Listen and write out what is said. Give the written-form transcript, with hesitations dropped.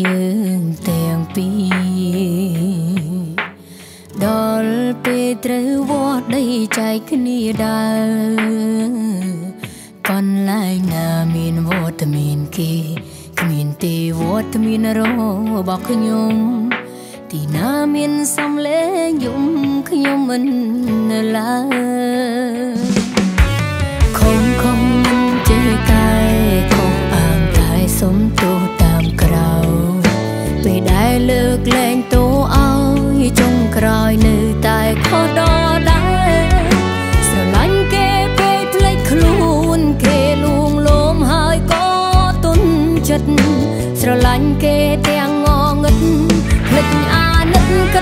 យើងទាំងពីរដល់ពេលត្រូវវាស់ដីចែកគ្នាដែរកន្លែងណាមានវត្តមានគេគ្មានទេវត្តមានរបស់ខ្ញុំទីណាមានសំឡេងយំខ្ញុំមិននៅឡើយខំមិនចេះកែខំអានតែសុំទោសតាមក្រៅពេលដែលលើកលែងទោសឲ្យចុងក្រោយនៅតែខុសដដែលស្រឡាញ់គេពេលភ្លេចខ្លួនគេលួងលោមហើយក៏ទន់ចិត្តស្រឡាញ់គេទាំងងងឹតភ្លេចអាណិត